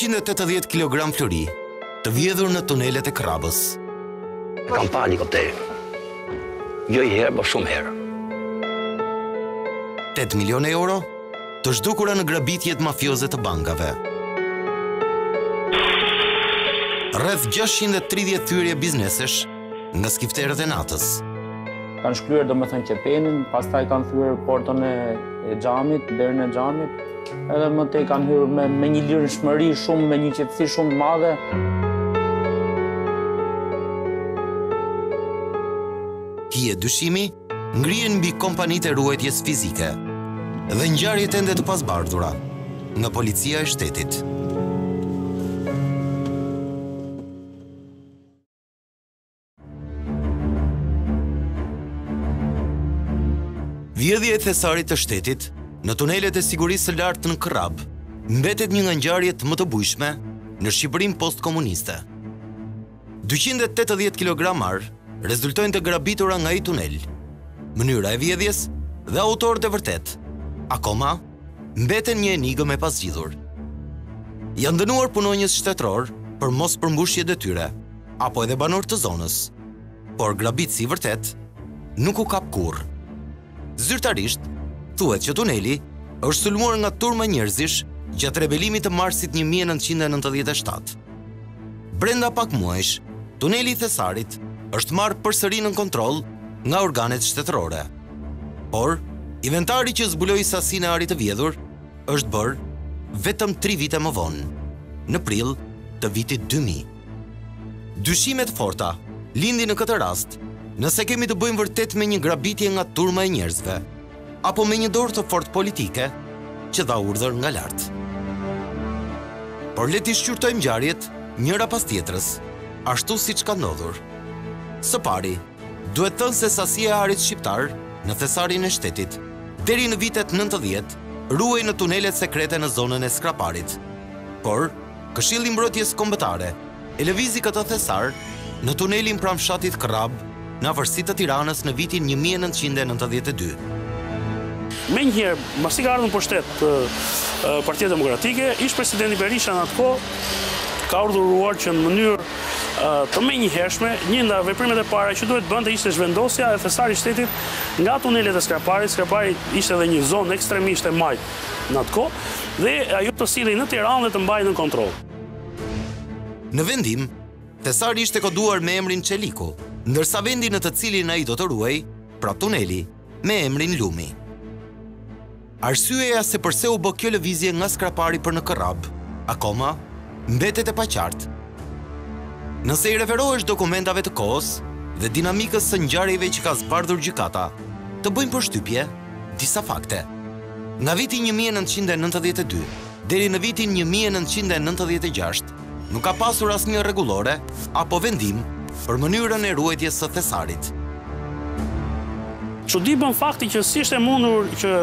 380 kg flori, të vjedhur në tunelet e Krrabës. Kam pa helikopterin. Jo i herë, po shumë herë. 8 milion e euro të zhdukura në grabitjet mafioze të bankave. Rreth 630 thyrje biznesesh nga skifterët e natës. Kanë shkryer domethënë qepenin, pastaj kanë thyer portën e xhamit, derën e xhamit, edhe më tej kanë hyrë me një lirshmëri shumë, me një qetësi shumë të madhe. Hije dyshimi ngrihen mbi kompanitë e ruajtjes fizike dhe ngjarjet ende të pasbardhura nga policia e shtetit. Vjedhja e thesarit të shtetit në tunelet e sigurisë së lartë në Krrabë mbetet një nga ngjarjet më të bujshme në Shqipërinë postkomuniste. 280 kg marr rezultojnë të grabitura nga ai tunel. Mënyra e vjedhjes dhe autorët e vërtet akoma mbeten një enigmë e pazgjidhur. Janë dënuar punonjës shtetëror për mos përmbushje detyre apo edhe banor të zonës, por grabitësi i vërtet nuk u kap kurrë. Zyrtarisht, thuhet që tuneli është sulmuar nga turma njerëzish gjatë rebelimit të marsit 1997. Brenda pak muajsh, tuneli i thesarit është marrë përsëri në kontroll nga organet shtetërore. Por, inventari që zbuloi sasinë e arit të vjedhur është bërë vetëm 3 vite më vonë, në prill të vitit 2000. Dyshimet forta lindin në këtë rast nëse kemi të bëjmë vërtet me një grabitje nga turma e njerëzve, apo me një dorë të fortë politike që dha urdhër nga lartë. Por le t'i shqyrtojmë ngjarjet njëra pas tjetrës, ashtu siç ka ndodhur. Së pari, duhet thënë se sasia e arit shqiptar në thesarin e shtetit, deri në vitet 90, ruhej në tunelet sekrete në zonën e Skraparit. Por, Këshilli i Mbrojtjes Kombëtare e lëvizi këtë thesar në tunelin pranë fshatit Krrabë në afërsitë të Tiranës në vitin 1992. Menjëherë, mbasi ka ardhur në pushtet Partia Demokratike, ish presidenti Berisha në atë kohë ka urdhëruar që në mënyrë të menjëhershme, një nga veprimet e para që duhet bënte ishte zhvendosja e thesarit të shtetit nga tunelet e Skraparit. Skrapari ishte edhe një zonë ekstremisht e majtë në atë kohë, dhe ajo të sillej në Tiranë dhe të mbajë në kontroll. Në vendim, thesari ishte koduar me emrin Çeliku, ndërsa vendi në të cilin ai do të ruhej, pra tuneli, me emrin Lumi. Arsyeja se përse u bë kjo lëvizje nga Skrapari për në Krrabë akoma mbetet e paqartë. Nëse i referohesh dokumentave të kohës dhe dinamikës së ngjarjeve që ka zbardhur gjykata, të bëjnë përshtypje disa fakte. Nga viti 1992 deri në vitin 1996 nuk ka pasur asnjë rregullore apo vendim për mënyrën e ruajtjes së thesarit. Çudi bën fakti që si ishte mundur që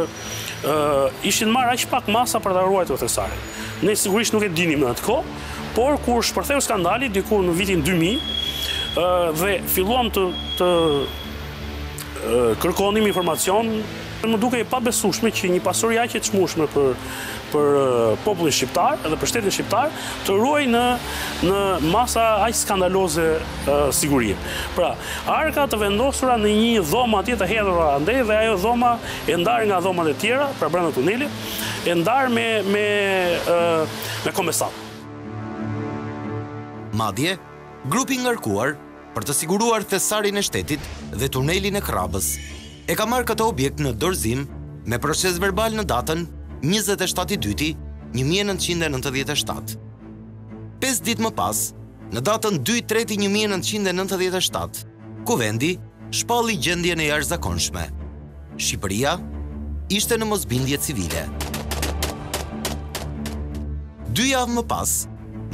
ishin marrë aq pak masa për ta ruajtur thesarin. Ne sigurisht nuk e dinim në atë kohë, por kur shpërtheu skandali diku në vitin 2000 dhe filluam të kërkonim informacion, më duke e pabesueshme që një pasuri aq e çmueshme për popullin shqiptar edhe për shtetin shqiptar të ruajë në masa aq skandaloze sigurinë. Pra, arka të vendosura në një dhomë atje të hedhur andej dhe ajo dhoma e ndarë nga dhomat e tjera, pra brenda tunelit, e ndarë me kombesat. Madje, grupi i ngarkuar për të siguruar thesarin e shtetit dhe tunelin e Krrabës e ka marrë këtë objekt në dorëzim me proces verbal në datën 27 i 2 1997. 5 ditë më pas, në datën 2 i 3 1997, kuvendi shpalli gjendjen e jashtëzakonshme. Shqipëria ishte në mosbindje civile. 2 javë më pas,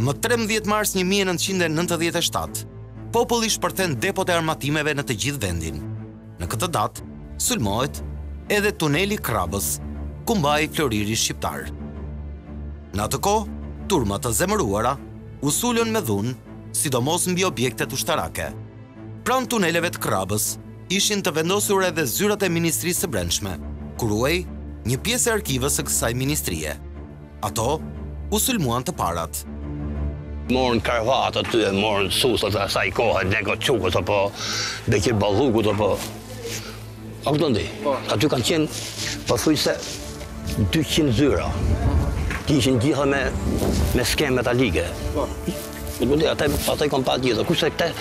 më 13 mars 1997, populli shpërthen depot e armatimeve në të gjithë vendin. Në këtë datë sulmohet edhe tuneli Krrabës, ku mbahej Floriri shqiptar. Në atë kohë, turma të zemëruara u sulën me dhunë, sidomos mbi objektet ushtarake. Pranë tuneleve të Krrabës ishin të vendosur edhe zyrat e Ministrisë së Brendshme, ku ruhej një pjesë e arkivës së kësaj ministrie. Ato u sulmuan të parat. Morën karvatë aty, morën susat e asaj kohë, neko çukut apo beke ballukut apo. A kupton ti? Aty kanë qenë pothuajse 200 zyra. Ti ishin gjitha me skemë metalike. Po. Ata I kanë pa gjitha. Kurse këta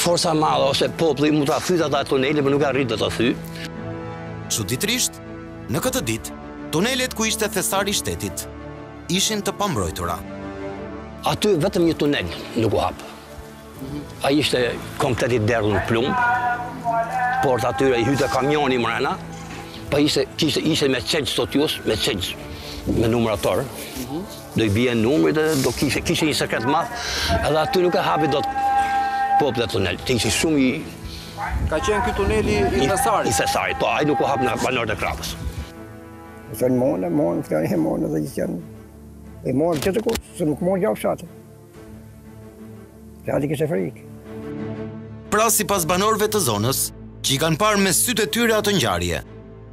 forca e madhe ose populli mund ta fytë ata tunelin, por nuk arritën ta thyjë. Çuditërisht, në këtë ditë, tunelet ku ishte thesari I shtetit ishin të pambrojtura. Aty vetëm një tunel nuk u hap. Ai ishte komplet I derdhur në plumb. Porta atyre I hyte kamioni mrena, pa ishte me çelç sotius, me çelç me numrator. Do I bie numrit edhe do kishte një sekret madh, edhe aty nuk e hapi dot populli tunel. Ishte shumë I Ka qenë ky tuneli I thesarit. I thesarit, po, ai nuk u hap në banorët e Krrabës. Son monë, fjani monë dhe gjithë. E morën qëtë kur, se nuk morën gjavë fshatë. Fjati kështë e frikë. Pra si pas banorëve të zonës, që I kanë parë me sytë e tyre atë ngjarje,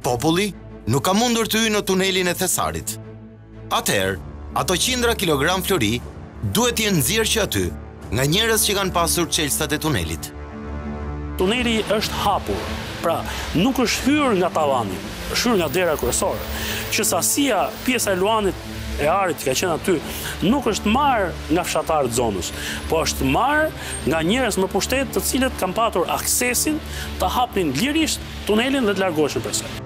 populli nuk ka mundur të hyjë në tunelin e thesarit. Atëherë, ato qindra kilogram flori duhet t'jenë nxirë që aty nga njerëz që kanë pasur çelësat e tunelit. Tuneli është hapur, pra nuk është hyrë nga tavani, është hyrë nga dera kryesorë, që sasia pjesa e luanit e arit që ka qenë aty, nuk është marrë nga fshatarët zonës, po është marrë nga njerëz me pushtet të cilët kanë patur aksesin të hapnin lirisht tunelin dhe të largoheshin prej tij.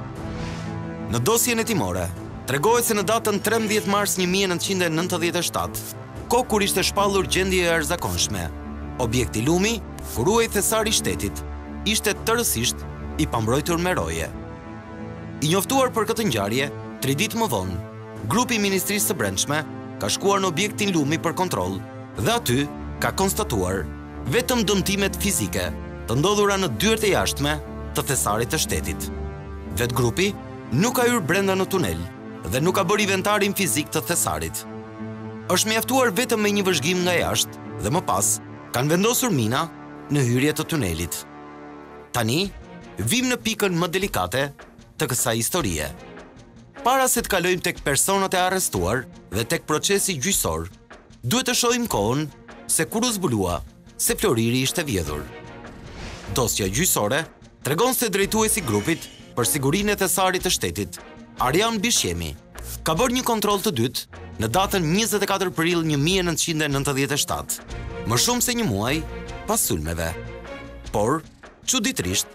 Në dosjen e timore, tregohet se në datën 13 mars 1997, kohë kur ishte shpallur gjendje e arzakonshme, objekti lumi, ku ruhej thesari I shtetit, ishte tërësisht I pambrojtur me roje. I njoftuar për këtë ngjarje, 3 ditë më vonë, grupi I Ministrisë së Brendshme ka shkuar në objektin lumi për kontroll dhe aty ka konstatuar vetëm dëmtimet fizike të ndodhura në dyert e jashtme të thesarit të shtetit. Vet grupi nuk ka hyrë brenda në tunel dhe nuk ka bërë inventarin fizik të thesarit. Është mjaftuar vetëm me një vëzhgim nga jashtë dhe më pas kanë vendosur mina në hyrje të tunelit. Tani, vim në pikën më delikate të kësaj historie. Para se të kalojmë tek personat e arrestuar dhe tek procesi gjyqësor, duhet të shohim kohën se kur u zbulua se Floriri ishte vjedhur. Dosja gjyqësore tregon se drejtuesi I grupit për sigurinë e thesarit të shtetit, Arjan Bishjemi, ka bërë një kontroll të dytë në datën 24 prill 1997, më shumë se një muaj pas sulmeve. Por, çuditërisht,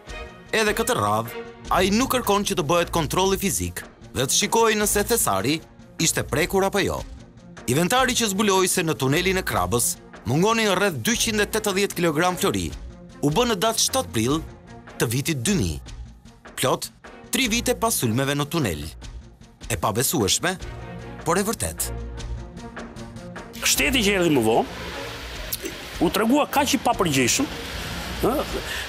edhe këtë radhë ai nuk kërkon që të bëhet kontrolli fizik dhe të shikoj nëse thesari ishte prekur apo jo. Inventari që zbuloi se në tunelin e Krrabës mungonin rreth 280 kg flori, u bë në datë 7 prill të vitit 2000, plot 3 vite pas sulmeve në tunel. E pabesueshme, por e vërtet. Shteti që erdhi më vonë u tregua kaq I papërgjegjshëm,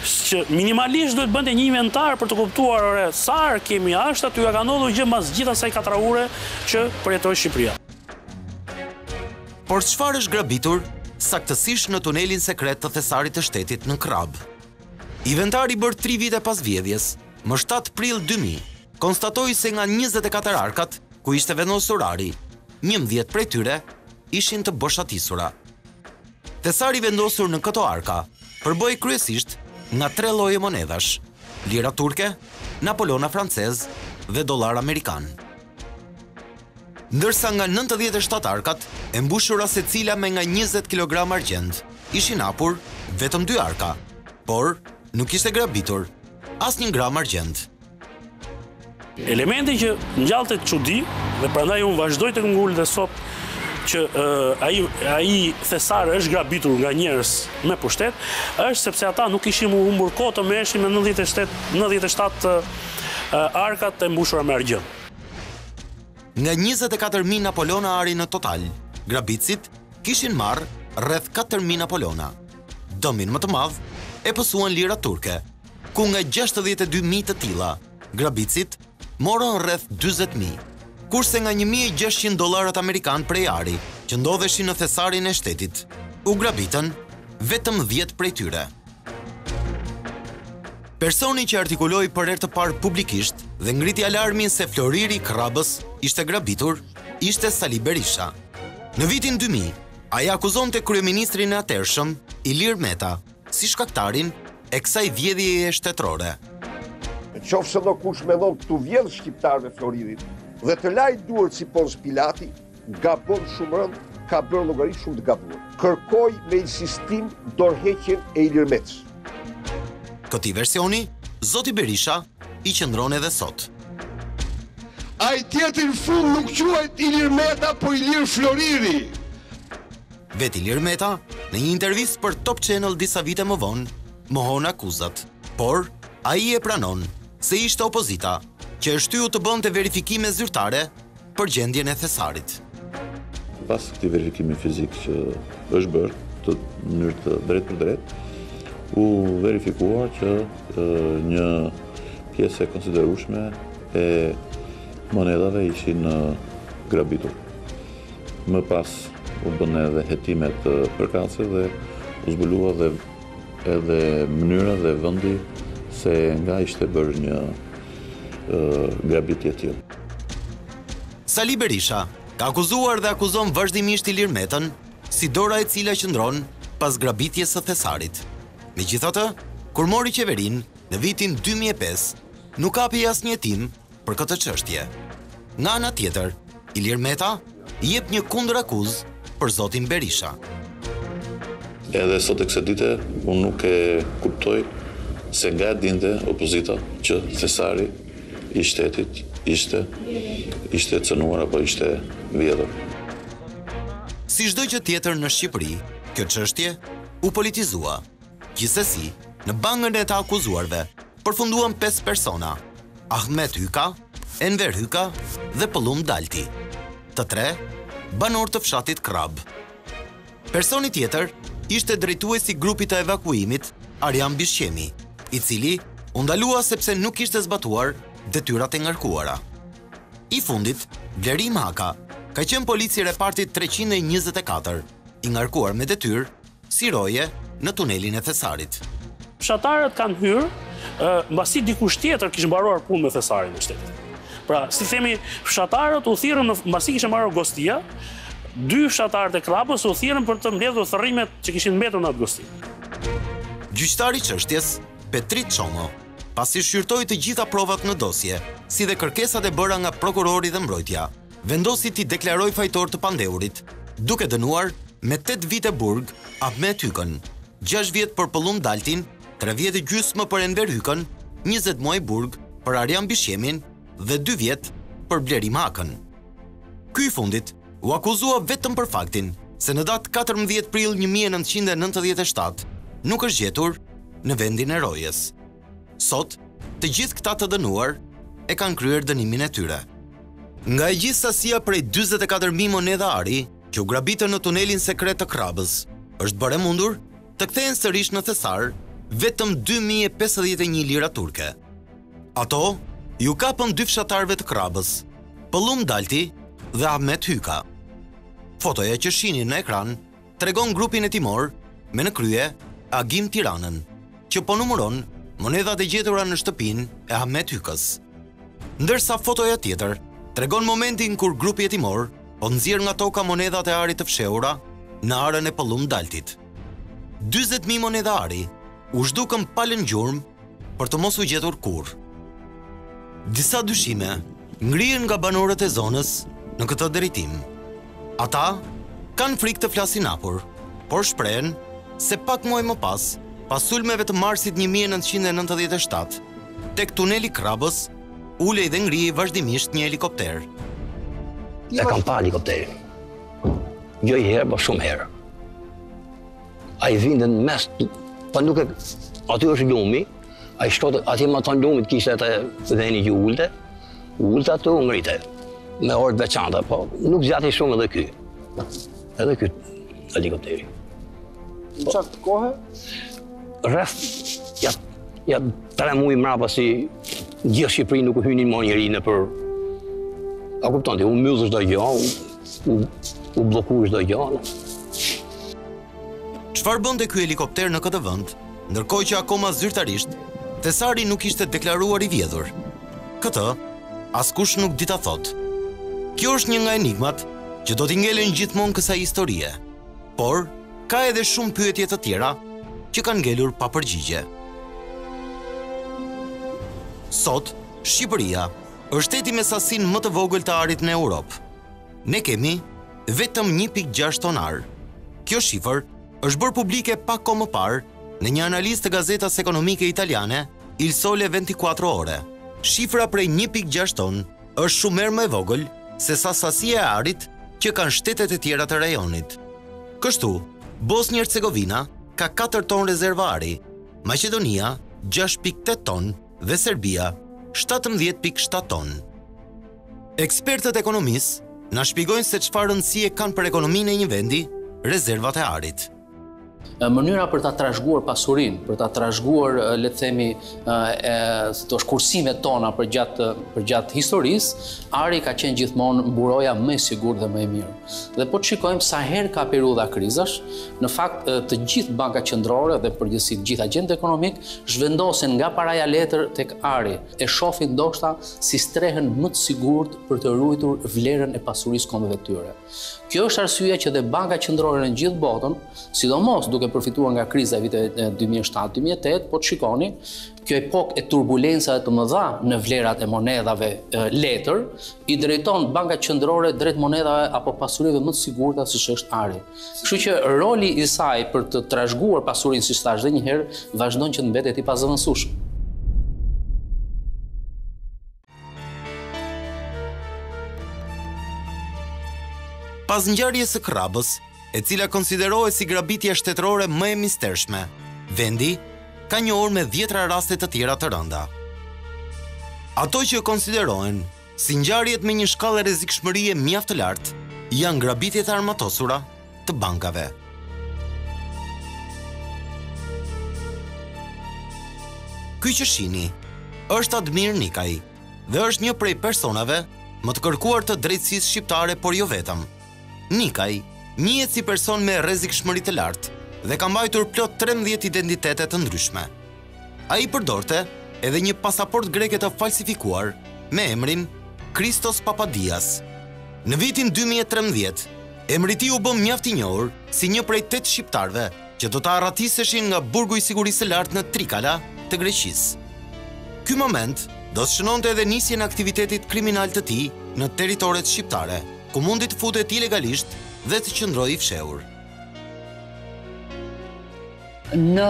që minimalisht duhet bënte një inventar për të kuptuar sa kemi jashtë aty, ja ka ndodhur gjë mbas gjithë asaj katraure që përjetoi Shqipëria. Por çfarë është grabitur saktësisht në tunelin sekret të thesarit të shtetit në Krrabë? Inventari bërë 3 vite pas vjedhjes, më 7 prill 2000, konstatoi se nga 24 arkat ku ishte vendosur ari, 11 prej tyre ishin të boshatisura. Thesari vendosur në këto arka përbëj kryesisht nga 3 lloje monedash, lira turke, napolona francez dhe dollar amerikan. Ndërsa nga 97 arkat, e mbushura secila me nga 20 kg argjend, ishin hapur vetëm 2 arka, por nuk ishte grabitur asnjë gram argjend. Elementi që ngjallte çudi dhe prandaj unë vazhdoj të ngul dhe sot që ai thesar është grabitur nga njerëz me pushtet, është sepse ata nuk ishin humbur kohë të merreshin me 97 arkat e mbushura me argjend. Nga 24000 napolona ari në total, grabicit kishin marrë rreth 4000 napolona. Dëmin më të madh e pësuan lira turke, ku nga 62000 të tilla, grabicit morën rreth 40000. Kurse nga $1,600 amerikan prej ari, që ndodheshin në thesarin e shtetit, u grabitën vetëm 10 prej tyre. Personi që artikuloi për herë të parë publikisht dhe ngriti alarmin se Floriri I Krrabës ishte grabitur, ishte Sali Berisha. Në vitin 2000, ai akuzonte kryeministrin e atërshëm, Ilir Meta, si shkaktarin e kësaj vjedhjeje shtetërore. Qofse do kush mendon këtu vjedh shqiptarëve Floririt dhe të lajë duart si Pons Pilati, gabon shumë rënd, ka bërë llogaritë shumë të gabuar. Kërkoi me insistim dorëheqjen e Ilir Metës. Këtij versioni, zoti Berisha i qëndron edhe sot. Ai tjetër fund nuk quhet Ilir Meta, po Ilir Floriri. Vet Ilir Meta, në një intervistë për Top Channel disa vite më vonë, mohon akuzat, por ai e pranon se ishte opozita që e shtyu të bënte verifikime zyrtare për gjendjen e thesarit. Pas këtij verifikimi fizik që është bërë në mënyrë të drejtë për drejtë, u verifikua që një pjesë e konsiderueshme e monedave ishin grabitur. Më pas u bënë edhe hetimet përkatëse dhe u zbulua dhe edhe mënyra dhe vendi se nga ishte bërë një grabitje tillë. Sali Berisha ka akuzuar dhe akuzon vazhdimisht Ilir Metën si dora e cila qëndron pas grabitjes së thesarit. Megjithatë, kur mori qeverin në vitin 2005, nuk hapi asnjë hetim për këtë çështje. Nga ana tjetër, Ilir Meta i jep një kundërakuzë për zotin Berisha. Edhe sot e kësaj dite, unë nuk e kuptoj se nga dinte opozita që thesari i shtetit ishte cënuar apo ishte vjedhur. Si çdo gjë tjetër në Shqipëri, kjo çështje u politizua. Gjithsesi, në bangën e të akuzuarve përfunduan 5 persona: Ahmet Hyka, Enver Hyka dhe Pëllum Dalti. Të tre banor të fshatit Krrabe. Personi tjetër ishte drejtuesi i grupit të evakuimit Arjan Bishqemi, i cili u ndalua sepse nuk ishte zbatuar detyrat e ngarkuara. I fundit, Blerim Haka ka qenë polici repartit 324, i ngarkuar me detyrë si roje në tunelin e thesarit. Fshatarët kanë hyrë, mbasi dikush tjetër kishte mbaruar punë me thesarin e shtetit. Pra, si themi, fshatarët u thirrën mbasi kishte marrë gostia, dy fshatarët e Krrabës u thirrën për të mbledhur thërrimet që kishin mbetur në atë gosti. Gjyqtari i çështjes Petrit Çomo, pasi shqyrtoi të gjitha provat në dosje, si dhe kërkesat e bëra nga prokurori dhe mbrojtja, vendosi t'i deklaroi fajtor të pandeurit, duke dënuar me 8 vite burg Ahmet Hykën, 6 vjet për Pëllum Daltin, 3 vjet e gjysmë për Enver Hykën, 20 muaj burg për Arjan Bishqemin dhe 2 vjet për Blerim Hakën. Ky i fundit u akuzua vetëm për faktin se në datë 14 prill 1997 nuk është gjetur në vendin e rojes. Sot, të gjithë këta të dënuar e kanë kryer dënimin e tyre. Nga e gjithë sasia prej 24.000 monedha ari që u grabitën në tunelin sekret të Krrabës, është bërë mundur të kthehen sërish në thesar vetëm 2051 lira turke. Ato ju kapën dy fshatarëve të Krrabës, Pëllum Dalti dhe Ahmet Hyka. Fotoja që shihni në ekran tregon grupin e timor me në krye Agim Tiranën, që po numëron monedhat e gjetura në shtëpinë e Ahmet Hykës. Ndërsa fotoja tjetër tregon momentin kur grupi hetimor po nxjerr nga toka monedhat e arit të fshehura në arën e Pëllum Daltit. 40.000 monedha ari u zhdukën pa lënë gjurmë për të mos u gjetur kurrë. Disa dyshime ngrihen nga banorët e zonës në këtë drejtim. Ata kanë frikë të flasin hapur, por shprehen se pak muaj më pas sulmeve të marsit 1997, tek tuneli Krrabës, ulej dhe ngrihej vazhdimisht një helikopter. E kam parë helikopterin. Jo një herë, por shumë herë. Ai vinte në mes, po nuk e aty është lumi, ai shtohet aty më tan lumit kishte atë dhënë që ulte, ulte atë u ngrite. Me orë të veçanta, po nuk zgjati shumë edhe ky. Edhe ky helikopteri. Në qatë kohë? Rreth, ja 3 muaj mbrapa si gjithë Shqipëri nuk u hynin më njëri në për... A kupton ti, u mbyllë çdo gjë, u bllokuar çdo gjë. Çfarë bënte ky helikopter në këtë vend, ndërkohë që akoma zyrtarisht thesari nuk ishte deklaruar i vjedhur? Këtë askush nuk di ta thotë. Kjo është një nga enigmat që do t'i ngelen gjithmonë kësaj historie, por ka edhe shumë pyetje të tjera që kanë ngelur pa përgjigje. Sot, Shqipëria është shteti me sasinë më të vogël të arit në Europë. Ne kemi vetëm 1.6 tonar. Kjo shifër është bërë publike pak kohë më parë në një analizë të gazetës ekonomike italiane Il Sole 24 Ore. Shifra prej 1.6 ton është shumë më e vogël se sa sasia e arit që kanë shtetet e tjera të rajonit. Kështu, Bosnia Hercegovina ka 4 ton rezervë ari, Maqedonia 6.8 ton dhe Serbia 17.7 ton. Ekspertët ekonomisë na shpjegojnë se çfarë rëndësie kanë për ekonominë e një vendi rezervat e arit. Mënyra për ta trashëguar pasurinë, për ta trashëguar, le të themi, kursimet tona përgjatë historisë, ari ka qenë gjithmonë mburoja më e sigurt dhe më e mirë. Dhe po të shikojmë sa herë ka periudha krizash, në fakt të gjithë bankat qendrore dhe përgjithsisht të gjithë agentët ekonomik zhvendosen nga paraja letër tek ari, e shohin ndoshta si strehën më të sigurt për të ruajtur vlerën e pasurisë kombëve tyre. Kjo është arsyeja që dhe bankat qendrore në gjithë botën, sidomos duke përfituar nga kriza e viteve 2007-2008, po të shikoni, kjo epokë e turbulencave të mëdha në vlerat e monedhave letër, i drejton bankat qendrore drejt monedhave apo pasurive më të sigurta siç është ari. Kështu që roli i saj për të trashëguar pasurinë, siç thash edhe një herë, vazhdon që të mbetet i pazëvendësueshëm. Pas ngjarjes së Krrabës, e cila konsiderohet si grabitja shtetërore më e mistershme, vendi ka njohur me 10 raste të tjera të rënda. Ato që konsiderohen si ngjarjet me një shkallë rrezikshmërie mjaft të lartë, janë grabitjet e armatosura të bankave. Ky që shihni është Admir Nikaj dhe është një prej personave më të kërkuar të drejtësisë shqiptare, por jo vetëm. Nikaj njihet si person me rrezikshmëri të lartë dhe ka mbajtur plot 13 identitete të ndryshme. Ai përdorte edhe një pasaportë greke të falsifikuar me emrin Christos Papadias. Në vitin 2013, emri i tij u bë mjaft i njohur si një prej 8 shqiptarëve që do ta arratiseshin nga burgu i sigurisë së lartë në Trikala të Greqisë. Ky moment do të shënonte edhe nisjen e aktivitetit kriminal të tij në territoret shqiptare, ku mundi të futet ilegalisht dhe të qëndrojë i fshehur. Në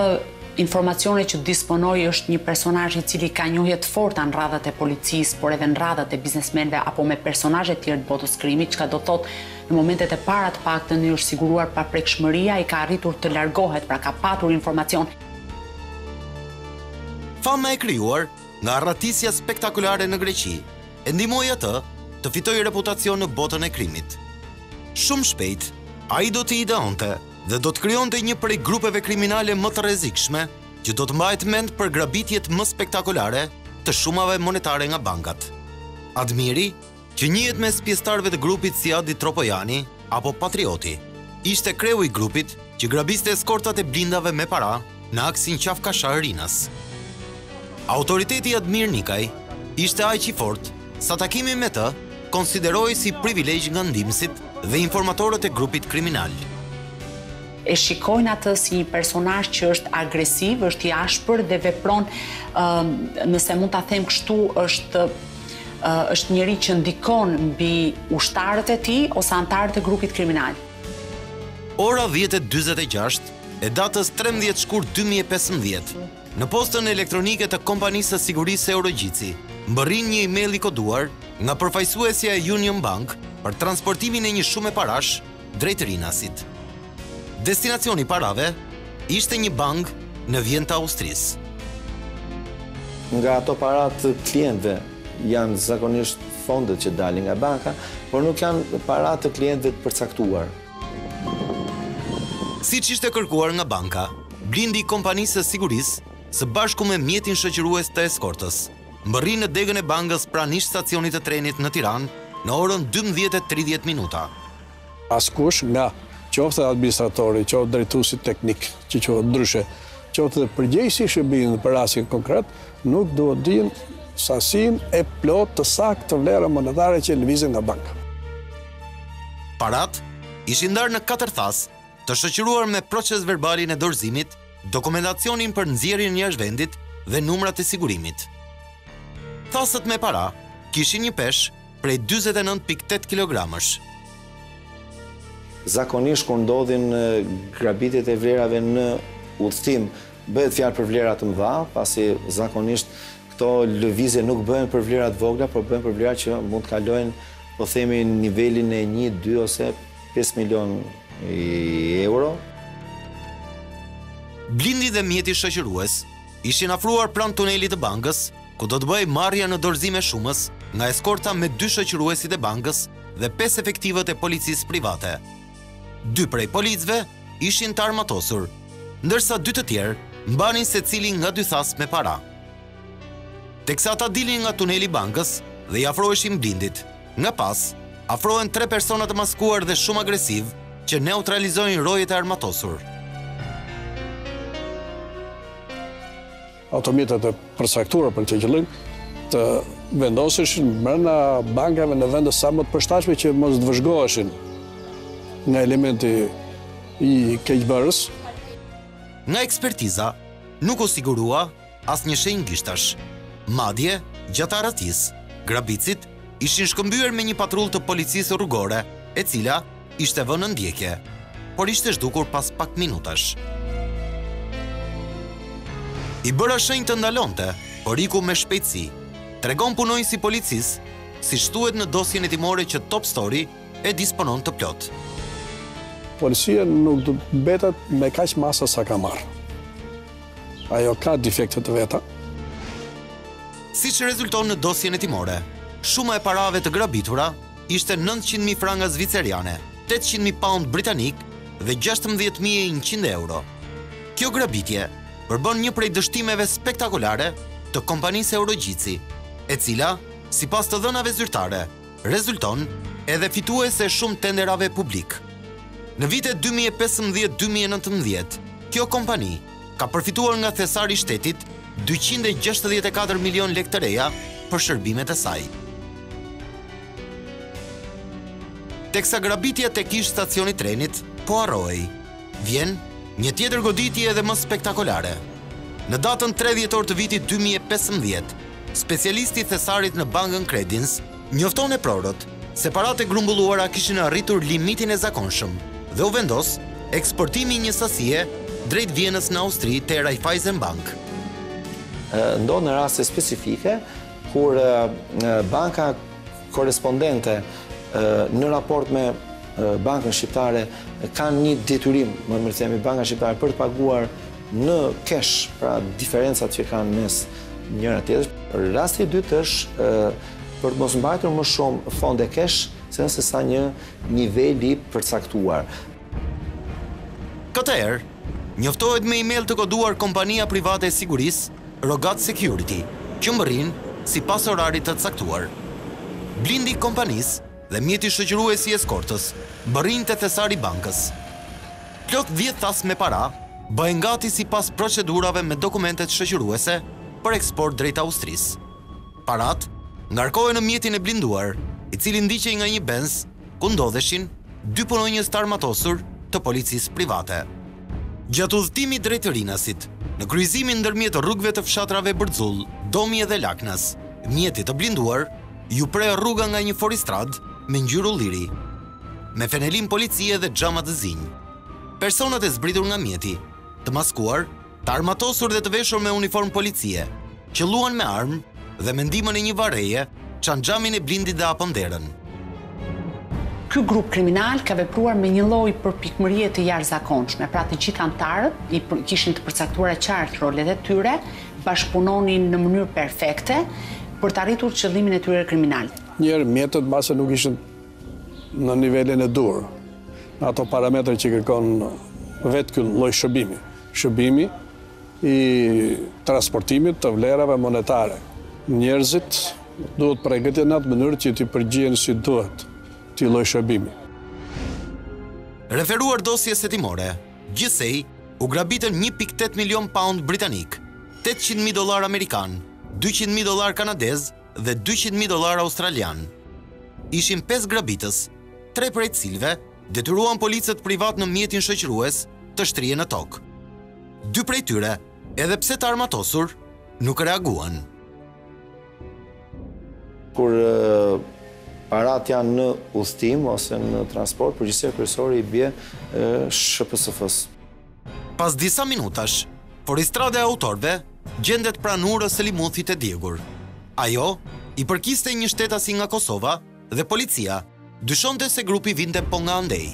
informacionet që disponoi është një personazh i cili ka njohje të forta në radhat e policisë, por edhe në radhat e biznesmenëve apo me personazhe të tjerë të botës krimit, çka do thotë në momentet e para të paktën i është siguruar paprekshmëria, i ka arritur të largohet, pra ka patur informacion. Fama e krijuar nga arratisja spektakulare në Greqi e ndihmoi atë të fitoj reputacion në botën e krimit. Shumë shpejt, ai do të ideonte dhe do të krijonte një prej grupeve kriminale më të rrezikshme, që do të mbahet mend për grabitjet më spektakolare të shumave monetare nga bankat. Admiri, që njihet me pjesëtarëve të grupit si Adi Tropojani apo Patrioti, ishte kreu i grupit që grabiste eskortat e blindave me para në aksin Qafkashar Rinas. Autoriteti Admir Nikaj ishte aq i fortë sa takimi me të konsideroi si privilegj nga ndihmësit dhe informatorët e grupit kriminal. E shikojnë atë si një personazh që është agresiv, është i ashpër dhe vepron, nëse mund ta them kështu, është njëri që ndikon mbi ushtarët e tij ose antarët e grupit kriminal. Ora 10:46 e datës 13 shkurt 2015, në postën elektronike të Kompanisë së Sigurisë Eurogjici, mbërrin një email i koduar nga përfaqësuesja e Union Bank për transportimin e një shume parash drejt Rinasit. Destinacioni i parave ishte një bank në Vjenë të Austrisë. Nga ato parat të klientëve janë zakonisht fondet që dalin nga banka, por nuk janë parat të klientëve të përcaktuar. Siç ishte kërkuar nga banka, blindi i Kompanisë së Sigurisë së bashku me mjetin shoqërues të eskortës mbërrin në degën e bankës pranisht stacionit të trenit në Tiranë në orën 12:30 minuta. Askush nga qoftë administratori, qoftë drejtuesi teknik, që quhet ndryshe, qoftë përgjegjësi shërbimit në rastin konkret, nuk duhet dinë sasinë e plotë të saktë të vlerave monetare që lëvizin nga banka. Parat ishin ndarë në 4 thas, të shoqëruar me proces verbalin e dorëzimit, dokumentacionin për nxjerrjen jashtë vendit dhe numrat e sigurimit. Thasët me para kishin një peshë prej 49.8 kilogramësh. Zakonisht kur ndodhin grabitjet e vlerave në udhëtim, bëhet fjalë për vlera të mëdha, pasi zakonisht këto lëvizje nuk bëhen për vlera të vogla, por bëhen për vlera që mund të kalojnë, po themi, nivelin e 1, 2 ose 5 milion euro. Blindi dhe mjeti shoqërues ishin afruar pranë tunelit të bankës, ku do të bëhej marrja në dorëzim e shumës nga eskorta me 2 shoqëruesit e bankës dhe 5 efektivët e policisë private. 2 prej policëve ishin të armatosur, ndërsa 2 të tjerë mbanin secili nga 2 thas me para. Teksa ata dilin nga tuneli bankës dhe i afroheshin blindit. Nga pas, afrohen 3 persona të maskuar dhe shumë agresiv që neutralizojnë rojet e armatosur. Ato mjetet e përcaktuara për këtë qëllim të vendoseshin brenda bankave në vende sa më të përshtatshme që mos të vëzhgoheshin nga elementi i keqbërës. Nga ekspertiza nuk u sigurua asnjë shenjë gishtash. Madje gjatë arratisë, grabicit ishin shkëmbyer me një patrullë të policisë rrugore, e cila ishte vënë në ndjekje, por ishte zhdukur pas pak minutash. I bëra shenjë të ndalonte, por iku me shpejtësi. Tregon punonjësi policisë, si shtuhet në dosjen hetimore që Top Story e disponon të plot. Policia nuk do të mbetet me kaq masa sa ka marrë. Ajo ka defekte të veta. Siç rezulton në dosjen hetimore, shuma e parave të grabitura ishte 900.000 franga zviceriane, 800.000 pound britanik dhe 16.100 euro. Kjo grabitje përbën një prej dështimeve spektakolare të kompanisë Eurogjici, e cila, si pas të dhënave zyrtare, rezulton edhe fituese shumë tenderave publik. Në vitet 2015-2019, kjo kompani ka përfituar nga thesari shtetit 264 milion lekë të reja për shërbimet e saj. Teksa grabitja tek ish stacioni trenit po harrohej, vjen një tjetër goditje edhe më spektakolare. Në datën 30-or të vitit 2015, specialisti thesarit në bankën Credins njofton e prorët se parat e grumbulluara kishin arritur limitin e zakonshëm dhe u vendos eksportimi një sasie drejt Vienës në Austri te Raiffeisen Bank. Ndodhën raste specifike kur banka korespondente në raport me bankën shqiptare kanë një detyrim, më mërthemi, banka shqiptare për të paguar në kesh, pra diferencat që kanë mes njëra tjetër. Rasti i dytë është për të mos mbajtur më shumë fonde kesh, se nëse sa një niveli përcaktuar. Këtë herë, njoftohet me email të koduar kompania private e sigurisë, Rogat Security, që mbërrin si pas orarit të caktuar. Blindi kompanisë dhe mjeti shoqëruesi i eskortës bërin te thesari bankës. Plot 10 thas me para bëhen gati sipas procedurave me dokumentet shoqëruese për eksport drejt Austrisë. Parat ngarkohen në mjetin e blinduar, i cili ndiqej nga një Benz ku ndodheshin 2 punonjës të armatosur të policisë private. Gjatë udhëtimit drejt Rinasit, në kryezimin ndërmjet rrugëve të fshatrave Bërzull, Domi dhe Laknas, mjeti të blinduar ju pre rruga nga një foristrad me ngjyrë ulliri, me fenelim policie dhe xhama të zinj. Personat e zbritur nga mjeti, të maskuar, të armatosur dhe të veshur me uniform policie, qelluan me armë dhe me ndihmën e një varreje, çan xhamin e blindit dhe hapën derën. Ky grup kriminal ka vepruar me një lloj përpikmërie të jashtëzakonshme, pra të gjithë antarët i kishin të përcaktuara qartë rolet e tyre, bashkëpunonin në mënyrë perfekte për të arritur qëllimin e tyre kriminal. Njerë, mjetët mbase nuk ishin në nivelin e dur, në ato parametre që kërkon vetë ky lloj shërbimi. Shërbimi i transportimit të vlerave monetare. Njerëzit duhet përgatitur në atë mënyrë që t'i përgjigjen si duhet këtij lloj shërbimi. Referuar dosjes hetimore, gjithsej u grabitën 1.8 milion pound britanik, $800.000 amerikan, $200.000 kanadez dhe $200.000 australian. Ishin 5 grabitës, tre prej cilve detyruan policët privat në mjetin shoqërues të shtrihen në tokë. Dy prej tyre, edhe pse të armatosur, nuk reaguan. Kur parat janë në udhtim ose në transport, përgjegjësia kryesore I bie SHPSF-s. Pas disa minutash, foristrada e autorëve gjendet pranurës së limuthit e djegur. Ajo I përkiste një shtetasi nga Kosova dhe policia dyshonte se grupi vinte po nga andej.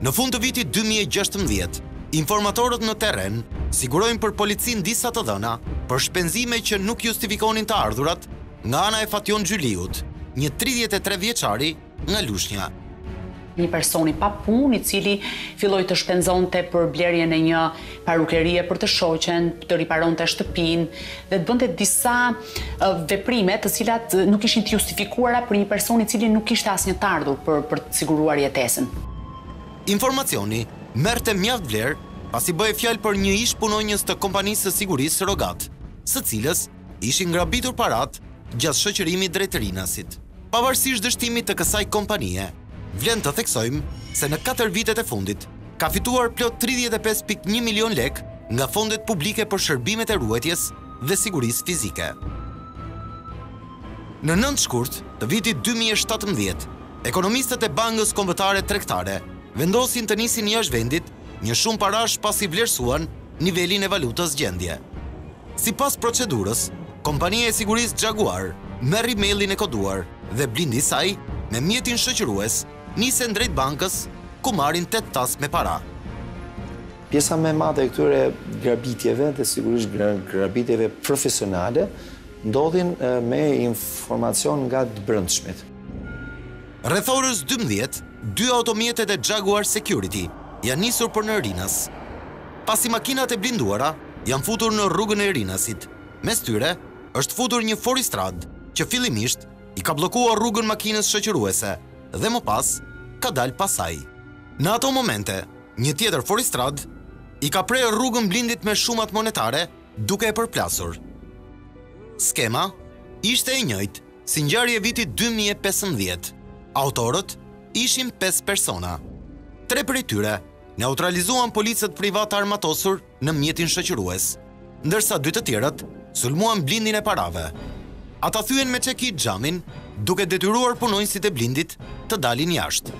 Në fund të vitit 2016, informatorët në terren sigurojnë për policin disa të dhëna për shpenzime që nuk justifikonin të ardhurat nga ana e Fatjon Gjyliut, një 33 vjeçari nga Lushnja. Një personi pa punë I cili filloi të shpenzonte për blerjen e një parukerie për të shoqen, të riparonte shtëpinë dhe të bënte disa veprime të cilat nuk ishin të justifikuara për një person I cili nuk kishte asnjë të ardhur për të siguruar jetesën. Informacioni merrte mjaft vlerë pasi bëhej fjalë për një ish punonjës të kompanisë së sigurisë Rogat, së cilës ishin grabitur parat gjatë shoqërimit drejt Rinasit. Pavarësisht dështimit të kësaj kompanie, vlen të theksojmë se në 4 vitet e fundit ka fituar plot 35.1 milion lek nga fondet publike për shërbimet e ruajtjes dhe sigurisë fizike. Në 9 shkurt të vitit 2017, ekonomistët e Bankës Kombëtare Tregtare vendosin të nisin jashtë vendit një shumë parash pasi vlerësuan nivelin e valutës gjendje. Sipas procedurës, kompania e sigurisë Jaguar merri mailin e koduar dhe blindi saj me mjetin shoqërues nisen drejt bankës ku marrin 8 tas me para. Pjesa më e madhe e këtyre grabitjeve dhe sigurisht grabitjeve profesionale ndodhin me informacion nga të brendshmit. Rreth orës 12, dy automjetet e Jaguar Security janë nisur për në Rinas. Pasi makinat e blinduara janë futur në rrugën e Rinasit. Mes tyre është futur një foristrad që fillimisht I ka bllokuar rrugën makinës shoqëruese dhe më pas ka dalë pasaj. Në ato momente, një tjetër foristrad I ka prerë rrugën blindit me shumat monetare duke e përplasur. Skema ishte e njëjtë si ngjarja e vitit 2015. Autorët ishin 5 persona. 3 prej tyre neutralizuan policët privat armatosur në mjetin shoqërues, ndërsa 2 të tjerët sulmuan blindin e parave. Ata thyen me çeki xhamin, duke detyruar punonjësit e blindit të dalin jashtë.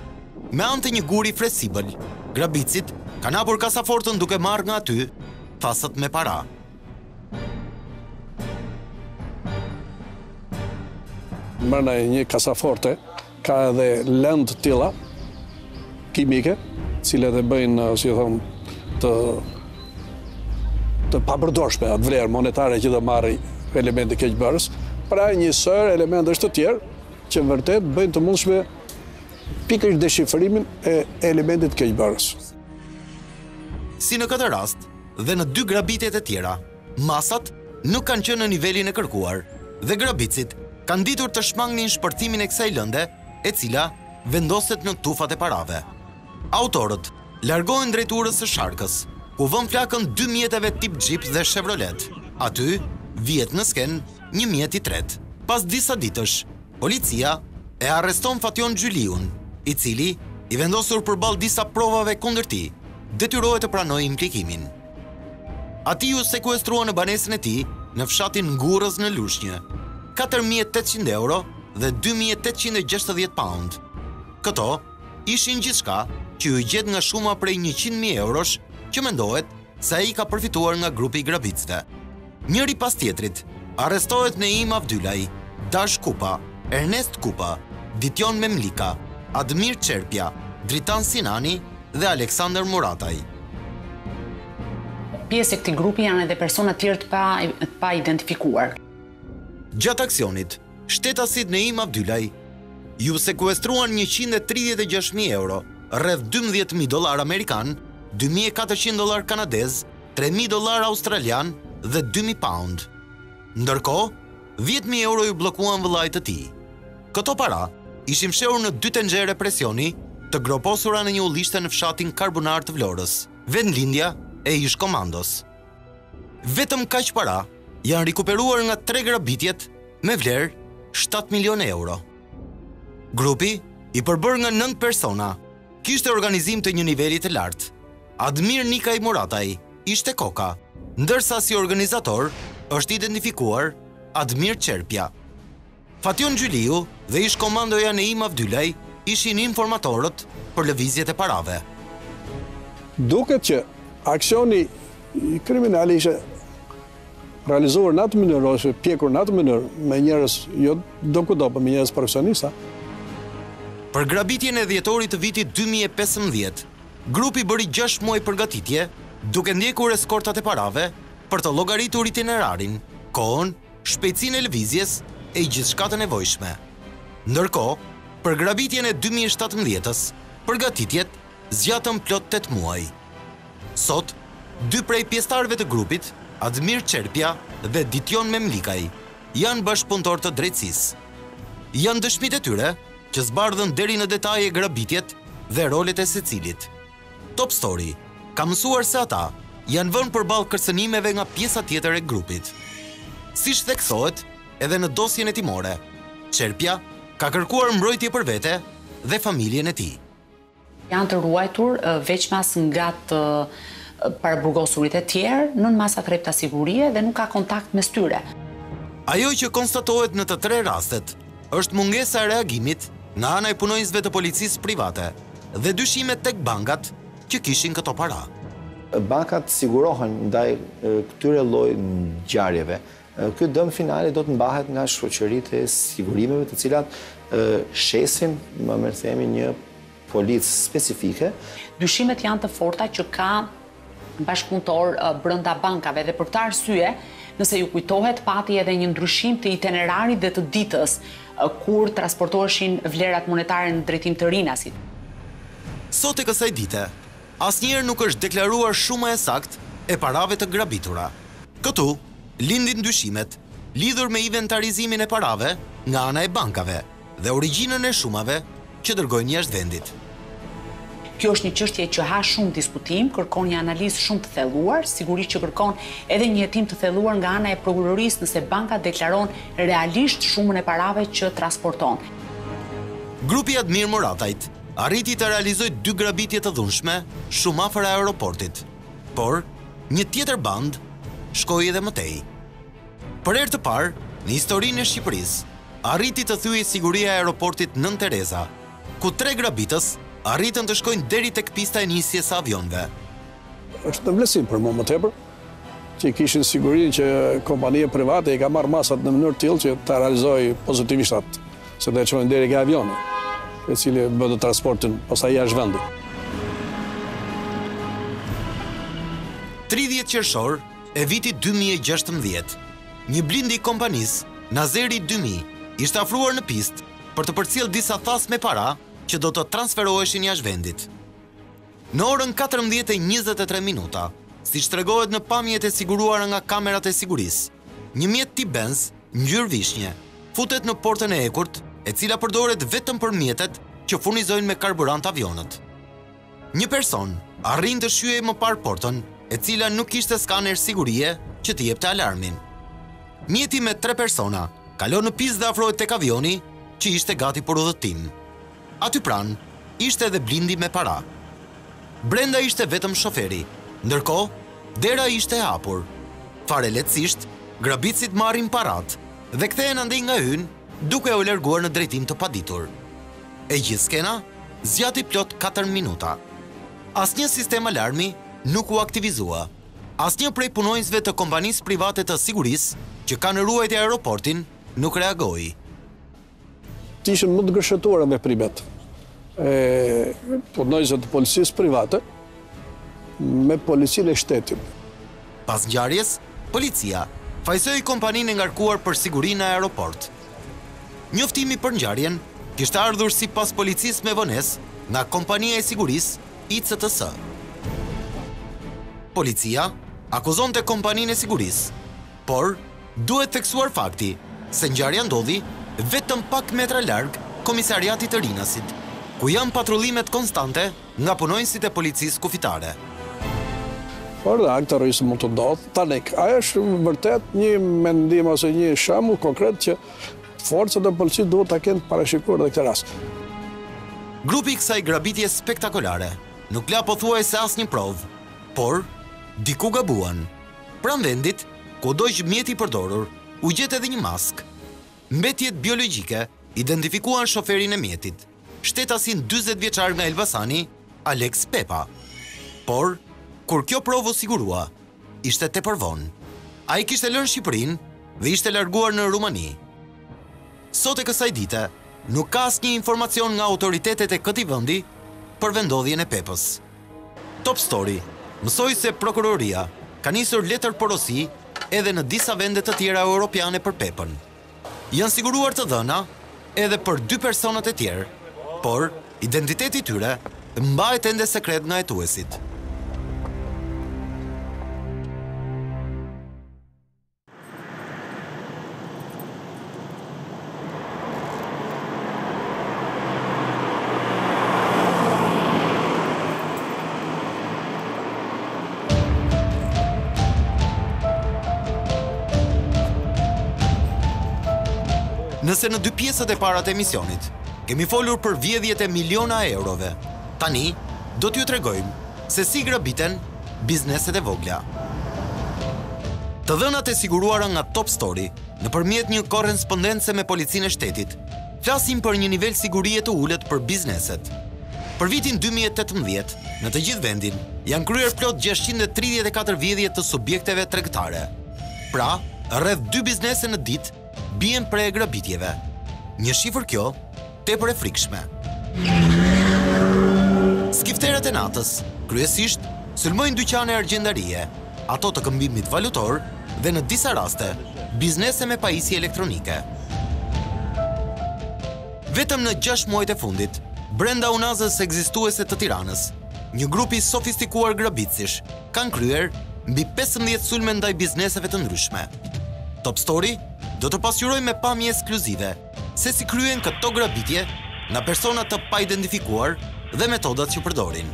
Me anë të një guri fleksibël, grabicit kanë hapur kasafortën duke marrë nga aty tasat me para. Mërna e një kasaforte ka edhe lëndë tilla kimike, cilat e bëjnë, si e thon, të papërdorshme atë vlerë monetare që do marrë elemente keqbërës, pra një sër elementesh të tjerë që vërtet bëjnë të mundshme pikërisht deshifrimin e elementit keqbërës. Si në këtë rast dhe në dy grabitet e tjera, masat nuk kanë qenë në nivelin e kërkuar dhe grabicit kanë ditur të shmangnin shpërtimin e kësaj lënde, e cila vendoset në tufat e parave. Autorët largohen drejt urës së Sharkës, ku vën flakën dy mjeteve tip Jeep dhe Chevrolet. Aty vihet në sken një mjet I tretë. Pas disa ditësh, policia e arreston Fatjon Gjyliun, I cili I vendosur përballë disa provave kundër tij, detyrohet të pranojë implikimin. Ati u sekuestrua në banesën e tij në fshatin Ngurrës në Lushnjë, 4.800 euro dhe 2.860 pound. Këto ishin gjithçka që u gjet nga shuma prej 100.000 eurosh që mendohet se ai ka përfituar nga grupi I grabicëve. Njëri pas tjetrit arrestohet Neim Avdylaj, Dash Kupa, Ernest Kupa, Ditjon Memlika, Admir Çerpja, Dritan Sinani dhe Aleksander Murataj. Pjesë e këtij grupi janë edhe persona të tjerë të pa identifikuar. Gjatë aksionit, shtetasit Neim Avdylaj ju sekuestruan 136.000 euro, rreth $12.000 Amerikan, $2.400 kanadez, $3.000 australian dhe 2.000 pound. Ndërkohë, 10.000 euro ju bllokuan vëllait të tij. Këto para ishin fshehur në 2 tenxhere presioni të groposura në një ullishte në fshatin Karbunar të Vlorës, vendlindja e ish komandos. Vetëm kaq para janë rikuperuar nga 3 grabitjet me vlerë 7 milion euro. Grupi i përbër nga 9 persona, kishte organizim të një niveli të lartë. Admir Nikaj Murataj ishte koka, ndërsa si organizator është identifikuar Admir Çerpja. Fatjon Gjyliu dhe ish komandoja Neim Avdylaj ishin informatorët për lëvizjet e parave. Duket që aksioni kriminal ishte realizuar në atë mënyrë ose pjekur në atë mënyrë me njerëz jo dokudo, por me njerëz profesionista. Për grabitjen e dhjetorit të vitit 2015, grupi bëri 6 muaj përgatitje duke ndjekur eskortat e parave për të llogaritur itinerarin, kohën, shpejtësinë e lëvizjes e gjithçka të nevojshme. Ndërkohë, për grabitjen e 2017-s, përgatitjet zgjatën plot 8 muaj. Sot, dy prej pjesëtarëve të grupit, Admir Çerpja dhe Ditjon Memlikaj, janë bashkëpunëtor të drejtësisë. Janë dëshmitë e tyre që zbardhën deri në detaje grabitjet dhe rolet e secilit. Top Story ka mësuar se ata janë vënë përballë kërcënimeve nga pjesa tjetër e grupit. Siç theksohet edhe në dosjen e timore, Çerpja ka kërkuar mbrojtje për vete dhe familjen e tij. Janë të ruajtur veçmas nga të paraburgosurit e tjerë, nën masa të rrepta sigurie dhe nuk ka kontakt mes tyre. Ajo që konstatohet në të tre rastet është mungesa e reagimit nga ana e punonjësve të policisë private dhe dyshimet tek bankat që kishin këto para. Bankat sigurohen ndaj këtyre lloj ngjarjeve. Ky dëm finali do të mbahet nga shoqëritë e sigurimeve, të cilat shesin, më themi, një policë specifike. Dyshimet janë të forta që ka bashkëpunëtor brenda bankave dhe për këtë arsye, nëse ju kujtohet, pati edhe një ndryshim të itinerarit dhe të ditës kur transportoheshin vlerat monetare në drejtim të Rinasit. Sot e kësaj dite, asnjëherë nuk është deklaruar shuma e saktë e parave të grabitura. Këtu lindin dyshimet lidhur me inventarizimin e parave nga ana e bankave dhe origjinën e shumave që dërgojnë jashtë vendit. Kjo është një çështje që ha shumë diskutim, kërkon një analizë shumë të thelluar, sigurisht që kërkon edhe një hetim të thelluar nga ana e prokurorisë nëse banka deklaron realisht shumën e parave që transporton. Grupi Admir Muratajt arriti të realizojë 2 grabitje të dhunshme shumë afër aeroportit, por një tjetër band shkoi edhe më tej. Për herë të parë në historinë e Shqipërisë, arriti të thyejë siguria e aeroportit Nën Tereza, ku 3 grabitës arritën të shkojnë deri tek pista e nisjes së avionëve. Është një vlerësim për mua më tepër, që kishin sigurinë që kompania private i ka marrë masat në mënyrë të tillë që ta realizojë pozitivisht atë, se do të çojnë deri ke avioni, i cili bën transportin pastaj jashtë vendit. 30 qershor e vitit 2016, një blind i kompanisë, Nazeri 2000, ishte afruar në pistë për të përcjellë disa thas me para që do të transferoheshin jashtë vendit. Në orën 14:23 minuta, siç tregohet në pamjet e siguruara nga kamerat e sigurisë, një mjet Benz ngjyrë vishnje futet në portën e Ekurt, e cila përdoret vetëm për mjetet që furnizojnë me karburant avionët. Një person arrin të shyejë më parë portën, e cila nuk kishte skaner sigurie që të jepte alarmin. Mjeti me 3 persona kalon në pistë dhe afrohet tek avioni që ishte gati për udhëtim. Aty pran, ishte edhe blindi me para. Brenda ishte vetëm shoferi, ndërkohë, dera ishte e hapur. Fare lehtësisht, grabitësit marrin parat dhe kthehen andej nga hyn, duke u larguar në drejtim të paditur. E gjithë skena zgjati plot 4 minuta. Asnjë sistem alarmi nuk u aktivizua. Asnjë prej punonjësve të kompanisë private të sigurisë që kanë ruajtur aeroportin nuk reagoi. Të ishin më të gëshëtuara me primet. Punonjësit e policisë private me policinë e shtetit. Pas ngjarjes, policia fajsoi kompaninë e ngarkuar për sigurinë e aeroport. Njoftimi për ngjarjen kishte ardhur sipas policisë me vonesë nga kompania e sigurisë ICTS. Policia akuzonte kompaninë e sigurisë, por duhet theksuar fakti se ngjarja ndodhi vetëm pak metra larg komisariatit të Rinasit, ku janë patrullimet konstante nga punonjësit e policisë kufitare. Por dhe akta rrisë mund të ndodhë, tanik, aja është vërtet një mendim ose një shamull konkret që forcët e policisë duhet ta kenë parashikuar këtë rast. Grupi i kësaj grabitje spektakolare nuk la pothuajse asnjë provë, por diku gabuan. Pranë vendit, kudo që mjeti i përdorur, u gjet edhe një maskë. Mbetjet biologjike identifikuan shoferin e mjetit, shtetasin 40 vjeçar nga Elbasani, Alex Pepa. Por, kur kjo provë u sigurua, ishte tepër vonë. Ai kishte lënë Shqipërinë dhe ishte larguar në Rumani. Sot e kësaj dite, nuk ka asnjë informacion nga autoritetet e këtij vendi për vendodhjen e Pepës. Top Story mësoi se prokuroria ka nisur letër porosi edhe në disa vende të tjera europiane për Pepën. Janë siguruar të dhëna edhe për dy personat e tjerë, por identiteti i tyre mbahet ende sekret nga hetuesit. Nëse në dy pjesët e parat e misionit, kemi folur për vjedhjet e miliona eurove. Tani, do t'ju tregojmë se si grabiten bizneset e vogla. Të dhënat e siguruara nga Top Story, nëpërmjet një korrespondence me policinë e shtetit, flasim për një nivel sigurie të ulët për bizneset. Për vitin 2018, në të gjithë vendin, janë kryer plot 634 vjedhje të subjekteve tregtare. Pra, rreth 2 biznese në ditë bien pre e grabitjeve. Një shifër kjo, tepër e frikshme. Skifteret e natës, kryesisht, sulmojnë dyqane argjendarie, ato të këmbimit valutor dhe në disa raste, biznese me pajisje elektronike. Vetëm në 6 muajt e fundit, brenda unazës ekzistuese të Tiranës, një grup i sofistikuar grabitësish kanë kryer mbi 15 sulme ndaj bizneseve të ndryshme. Top Story do të pasqyroj me pamje ekskluzive se si kryen këto grabitje nga persona të pa identifikuar dhe metodat që përdorin.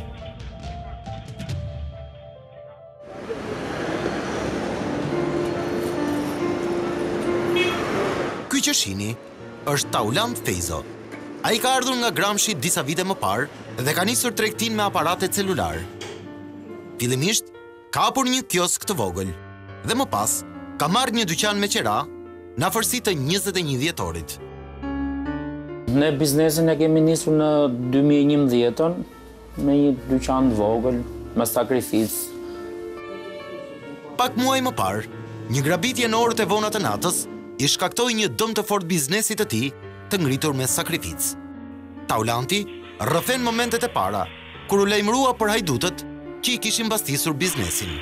Ky që shihni është Taulant Fejzo. Ai ka ardhur nga Gramshi disa vite më parë dhe ka nisur tregtin me aparate celular. Fillimisht ka hapur një kiosk të vogël dhe më pas ka marrë një dyqan me qera në afërsi të 21 vjetorit. Ne biznesin e kemi nisur në 2011 me një dyqan të vogël, me sakrificë. Pak muaj më parë, një grabitje në orët e vona të natës i shkaktoi një dëm të fortë biznesit të tij të ngritur me sakrificë. Taulanti rrëfen momentet e para kur u lajmërua për hajdutët që i kishin mbastisur biznesin.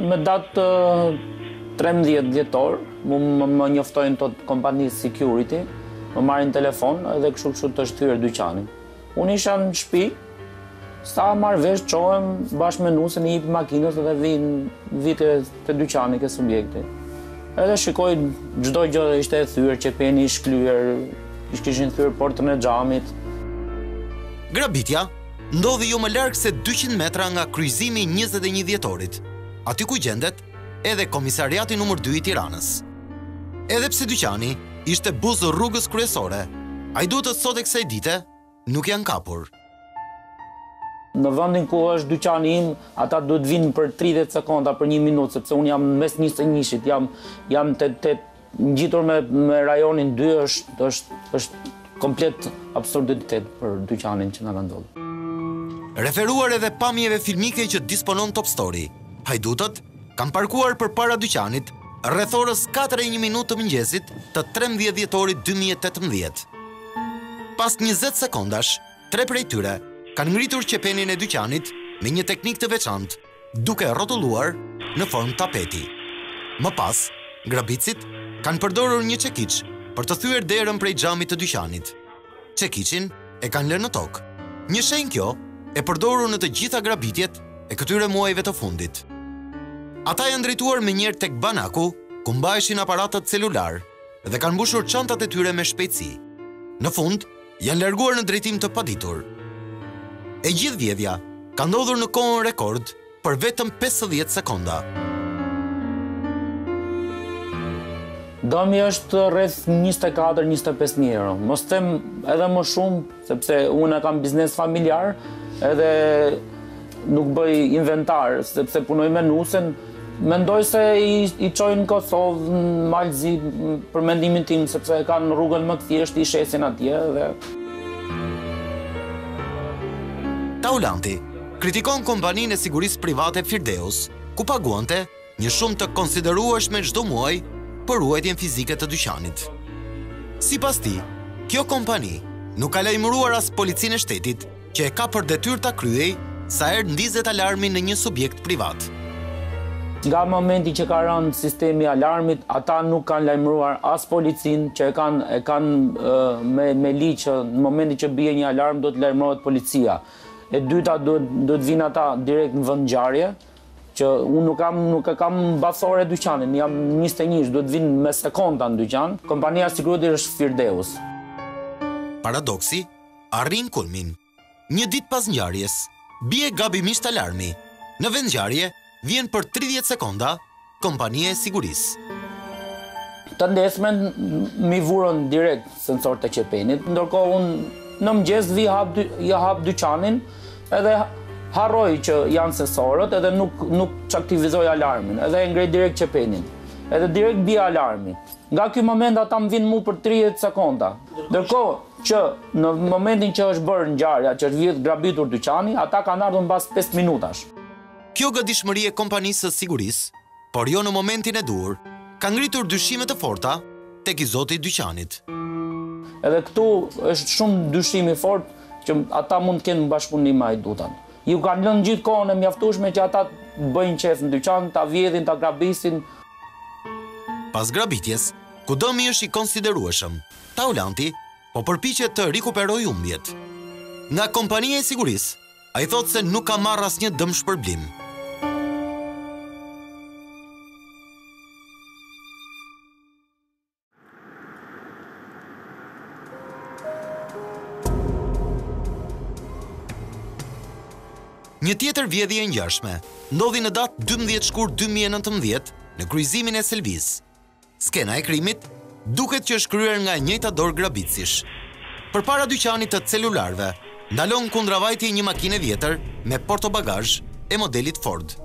Me datë 13 dhjetor, më njoftojnë të kompani security, më marrin telefon edhe kështu të shtyrë dyqanin. Unë isha në shtëpi, sa marr vesh çohem bashkë me nusën, i hip makinës dhe vinë vite të dyqanit e subjektit. Edhe shikoj çdo gjë që ishte e thyrë, qepeni i shklyer, kishin thyrë portën e xhamit. Grabitja ndodhi jo më larg se 200 metra nga kryqëzimi i 21 dhjetorit. Aty ku gjendet edhe komisariati numër 2 i Tiranës. Edhe pse dyqani ishte buzë rrugës kryesore, hajdutët sot e kësaj dite nuk janë kapur. Në vendin ku është dyqani im, ata duhet vinë për 30 sekonda, për 1 minutë, sepse unë jam mes 21-shit, jam të ngjitur me rajonin 2, është komplet absurditet për dyqanin që na ka ndodhur. Referuar edhe pamjeve filmike që disponon Top Story, hajdutët kam parkuar për para dyqanit rreth orës 4:01 minutë të mëngjesit të 13 dhjetorit 2018. Pas 20 sekondash, 3 prej tyre kanë ngritur qepenin e dyqanit me një teknik të veçantë, duke rrotulluar në formë tapeti. Më pas, grabitësit kanë përdorur një çekiç për të thyer derën prej xhamit të dyqanit. Çekiçin e kanë lënë në tokë. Një shenjë kjo e përdorur në të gjitha grabitjet e këtyre muajve të fundit. Ata janë drejtuar me njerë tek banaku, ku mbajshin aparatat celular dhe kanë mbushur çantat e tyre me shpejtësi. Në fund, janë larguar në drejtim të paditur. E gjithë vjedhja ka ndodhur në kohën rekord për vetëm 50 sekonda. Dëmi është rreth 24-25.000 euro. Mos them edhe më shumë, sepse unë kam biznes familjar, edhe nuk bëj inventar, sepse punoj me nusen. Mendoj se i çojnë në Kosovë, në Malzi, për mendimin tim, sepse kanë rrugën më të thjeshtë, i shesin atje dhe... Taulanti kritikon kompaninë e sigurisë private Firdeus, ku paguante një shumë të konsiderueshme çdo muaj për ruajtjen fizike të dyqanit. Sipas tij, kjo kompani nuk ka lajmëruar as policinë e shtetit, që e ka për detyrë ta kryej sa herë ndizet alarmi në një subjekt privat. Nga momenti që ka rënë sistemi i alarmit, ata nuk kanë lajmëruar as policinë, që e kanë me ligj që në momentin që bie një alarm do të lajmërohet policia. E dyta do të vinë ata direkt në vend ngjarje, që unë nuk e kam basore dyqanin, jam 21, do të vinë me sekonda në dyqan. Kompania sigurisë është Firdeus. Paradoksi arrin kulmin. Një ditë pas ngjarjes, bie gabimisht alarmi. Në vend ngjarje vjen për 30 sekonda kompania e sigurisë. Të ndesmen mi vurën direkt sensor të qepenit, ndërkohë unë në mëngjes i hap dyqanin edhe harroj që janë sensorët edhe nuk çaktivizoj alarmin, edhe e ngrej direkt qepenin, edhe direkt bie alarmi. Nga ky moment ata më vinë mua për 30 sekonda. Ndërkohë që në momentin që është bërë ngjarja, që është vjedhur grabitur dyqani, ata kanë ardhur mbas 5 minutash. Kjo godishmëri e kompanisë së sigurisë, por jo në momentin e duhur, ka ngritur dyshime të forta tek i zoti i dyqanit. Edhe këtu është shumë dyshim i fort që ata mund të kenë bashkëpunim me ajdutën. Ju kanë lënë gjithë kohën e mjaftueshme që ata bëjnë qef në dyqan, ta vjedhin, ta grabisin. Pas grabitjes, ku dëmi është i konsiderueshëm, Taulanti po përpiqet të rikuperojë humbjet. Nga kompania e sigurisë, ai thotë se nuk ka marrë asnjë dëm shpërblim. Një tjetër vjedhje e ngjashme ndodhi në datë 12 shkur 2019 në kryqëzimin e Selvis. Skena e krimit duket që është kryer nga e njëjta dorë grabitësish. Përpara dyqanit të celularëve, ndalon kundravajtje një makine vjetër me portobagazh e modelit Ford.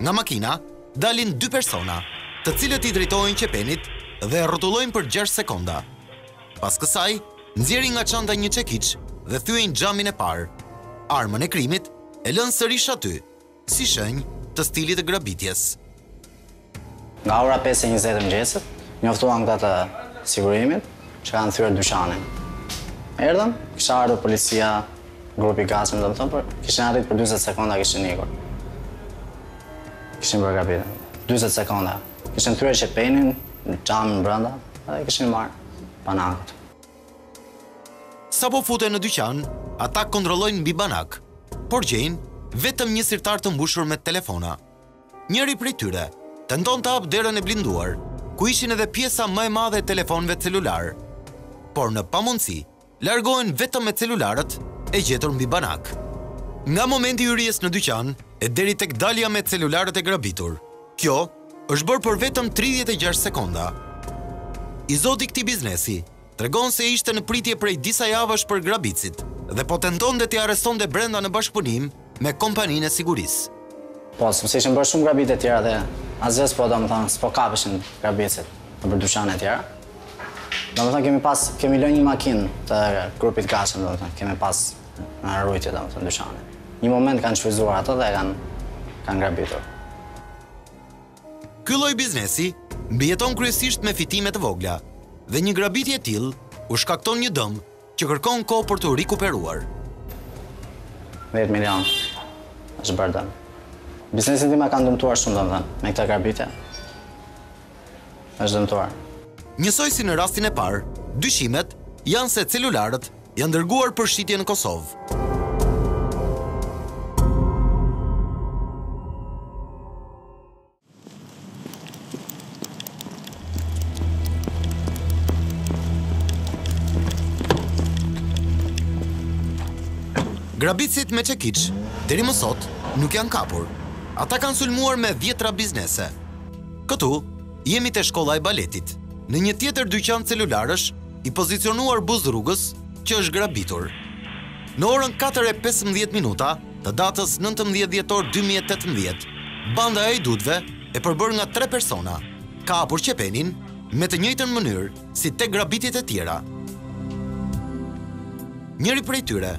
Nga makina dalin dy persona, të cilët i drejtohen qepenit dhe rrotullojnë për 6 sekonda. Pas kësaj, nxjerrin nga çanta një çekiç dhe thyen xhamin e parë. Armën e krimit e lënë sërish aty, si shenjë të stilit të grabitjes. Nga ora 5:20 e mëngjesit, njoftuan këta të sigurimit që kanë thyer dyqanin. Erdhën, kisha ardhur policia, grupi gasim, domethënë, por kishin arritur për 40 sekonda kishin ikur. Kishin bërë grabitje. 40 sekonda. Kishin thyer qepenin, xhamin brenda, edhe kishin marrë banakut. Sapo futen në dyqan, ata kontrollojnë mbi banak, por gjejnë vetëm një sirtar të mbushur me telefona. Njëri prej tyre tenton të hap derën e blinduar, ku ishin edhe pjesa më e madhe e telefonëve celular. Por në pamundësi, largohen vetëm me celularët e gjetur mbi banak. Nga momenti i hyrjes në dyqan e deri tek dalja me celularët e grabitur, kjo është bërë për vetëm 36 sekonda. I zoti këtij biznesi tregon se ishte në pritje prej disa javësh për grabicit dhe po tentonte t'i arrestonte brenda në bashkëpunim me kompaninë e sigurisë. Po, sepse ishin bërë shumë grabitje të tjera dhe asgjës po domethënë s'po kapeshin grabicit për dyqane të tjera. Domethënë kemi lënë një makinë të grupit gasim, domethënë kemi pas në rrugë domethënë dyqanin. Një moment kanë shfryzuar ato dhe kanë grabitur. Ky lloj biznesi mbijeton kryesisht me fitime të vogla dhe një grabitje e tillë u shkakton një dëm që kërkon kohë për të rikuperuar. 10 milion është bërë dëm. Biznesin tim e kanë dëmtuar shumë domethënë, me këtë grabitje. Është dëmtuar. Njësoj si në rastin e parë, dyshimet janë se celularët janë dërguar për shitje në Kosovë. Grabitësit me çekiç, deri më sot, nuk janë kapur. Ata kanë sulmuar me 10 biznese. Këtu jemi te shkolla e baletit, Në një tjetër dyqan celularësh, I pozicionuar buz rrugës, që është grabitur. Në orën 4:15 minuta të datës 19 dhjetor 2018, banda e idutve e përbër nga 3 persona, ka apur qepenin me të njëjtën mënyrë si tek grabitit e tjera. Njëri prej tyre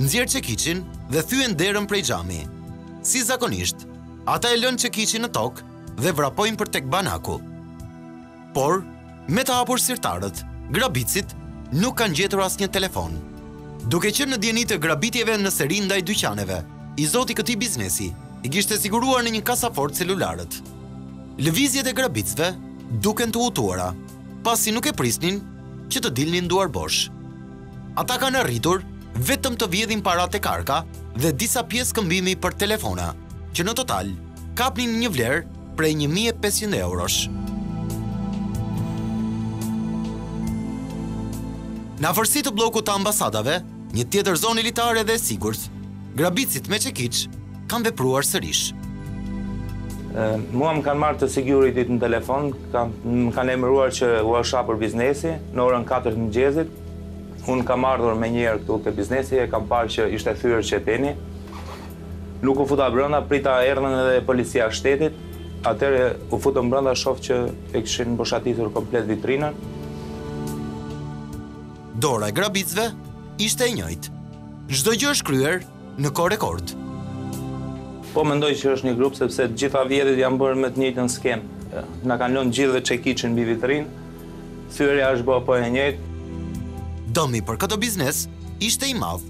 nxjerr çekiçin dhe thyen derën prej xhami. Si zakonisht, ata e lënë çekiçin në tokë dhe vrapojnë për tek banaku. Por, me të hapur sirtarët, grabitësit nuk kanë gjetur asnjë telefon. Duke qenë në dieni të grabitjeve në seri ndaj dyqaneve, I zoti këtij biznesi I kishte siguruar në një kasafort celularët. Lëvizjet e grabitësve duken të hutuara, pasi nuk e prisnin që të dilnin duarbosh. Ata kanë arritur vetëm të vjedhin para te karka dhe disa pjesë këmbimi për telefona, që në total kapnin një vlerë prej 1500 eurosh. Në afërsi të blokut të ambasadave, një tjetër zonë elitare dhe e sigurt, grabitësit me çekiç kanë vepruar sërish. Mua më kanë marrë të securityt në telefon, më kanë emëruar që u është hapur biznesi, në orën 4 të mëngjesit, unë kam ardhur me njëherë këtu ke biznesi, e kam parë që ishte thyer çepeni. Nuk u futa brenda, prita erdhën edhe policia shtetit, atëherë u futëm brenda, shoh që e kishin boshatitur komplet vitrinën. Dora e grabitësve ishte e njëjtë. Çdo gjë është kryer në kohë rekord. Po mendoj që është një grup sepse të gjitha vjedhjet janë bërë me të njëjtën skemë. Na kanë lënë gjithë dhe çekiçin mbi vitrinë. Thyrja është bërë po e njëjtë. Dëmi për këtë biznes ishte I madh,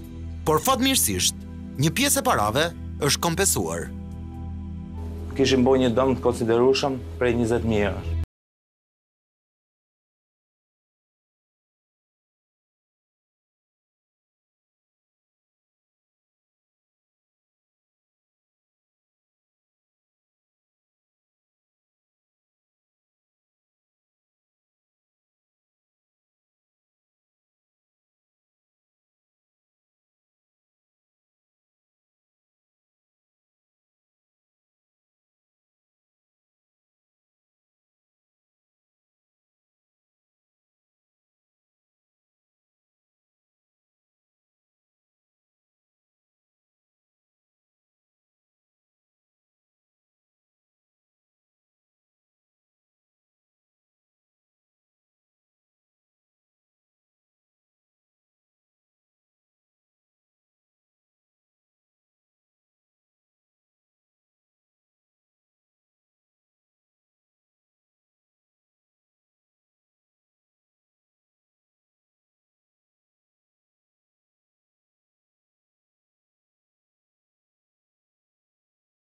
por fatmirësisht, një pjesë e parave është kompensuar. Kishim bërë një dëm të konsiderueshëm prej 20.000 euro.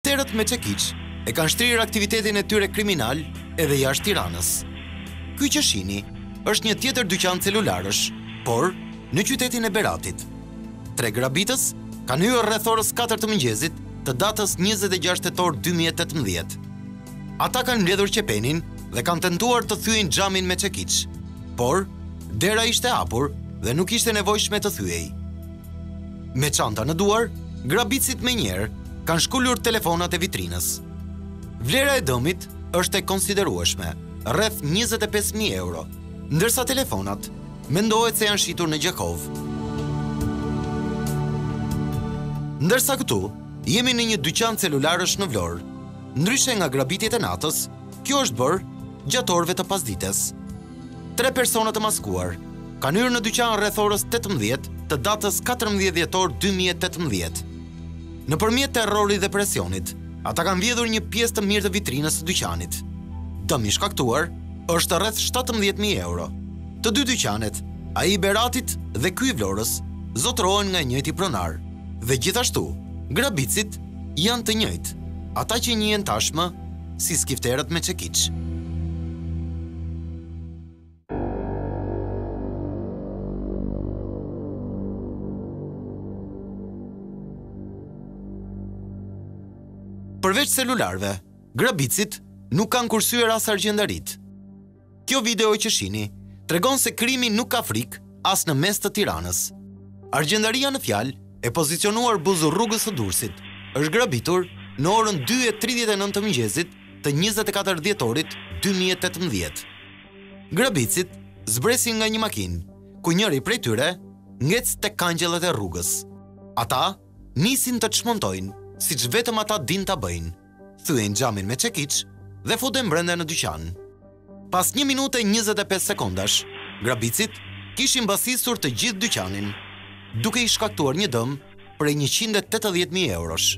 Terët me çekiç e kanë shtrirë aktivitetin e tyre kriminal edhe jashtë Tiranës. Ky që shihni është një tjetër dyqan celularësh, por në qytetin e Beratit. Tre grabitës kanë hyrë rreth orës 4 të mëngjesit të datës 26 tetor 2018. Ata kanë mbledhur qepenin dhe kanë tentuar të thyejnë xhamin me çekiç, por dera ishte hapur dhe nuk ishte nevojshme të thyej. Me çanta në duar, grabitësit menjëherë kanë shkullur telefonat e vitrinës. Vlera e dëmit është e konsiderueshme, rreth 25.000 euro, ndërsa telefonat mendohet se janë shitur në Gjakov. Ndërsa këtu, jemi në një dyqan celularësh në Vlorë. Ndryshe nga grabitjet e natës, kjo është bërë gjatorëve të pasdites. Tre persona të maskuar kanë hyrë në dyqan rreth orës 18 të datës 14 dhjetor 2018. Në përmjet terrorit dhe presionit, ata kanë vjedhur një pjesë të mirë të vitrinës të dyqanit. Dëmi shkaktuar është rreth 17.000 euro. Të dy dyqanet, ai I Beratit dhe ky I Vlorës, zotrohen nga I njëjti pronar. Dhe gjithashtu, grabitësit janë të njëjtë, ata që njihen tashmë si skifterët me çekiç. Përveç celularëve, grabitësit nuk kanë kursyer as argjendarit. Kjo video që shihni tregon se krimi nuk ka frikë as në mes të Tiranës. Argjendaria në fjalë e pozicionuar buzë rrugës së Durrësit, është grabitur në orën 2:39 të mëngjesit të 24 dhjetorit 2018. Grabicit zbresin nga një makinë, ku njëri prej tyre ngec tek kangjellët e rrugës. Ata nisin të çmontojnë, siç vetëm ata din ta bëjnë. Thyen xhamin me çekiç dhe futen brenda në dyqan. Pas 1 minutë e 25 sekondash, grabicit kishin mbasisur të gjithë dyqanin, duke i shkaktuar një dëm prej 180.000 eurosh.